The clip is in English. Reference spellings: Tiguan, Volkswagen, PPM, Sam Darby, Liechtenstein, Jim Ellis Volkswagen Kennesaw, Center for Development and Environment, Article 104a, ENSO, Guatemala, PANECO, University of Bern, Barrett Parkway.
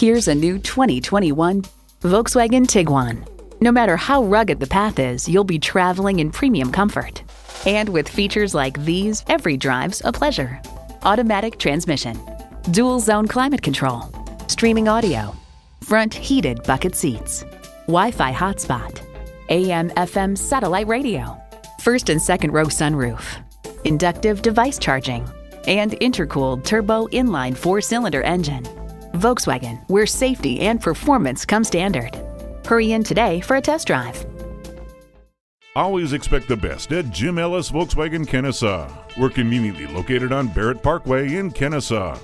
Here's a new 2021 Volkswagen Tiguan. No matter how rugged the path is, you'll be traveling in premium comfort. And with features like these, every drive's a pleasure. Automatic transmission, dual zone climate control, streaming audio, front heated bucket seats, Wi-Fi hotspot, AM/FM satellite radio, first and second row sunroof, inductive device charging, and intercooled turbo inline four-cylinder engine. Volkswagen, where safety and performance come standard. Hurry in today for a test drive. Always expect the best at Jim Ellis Volkswagen Kennesaw. We're conveniently located on Barrett Parkway in Kennesaw.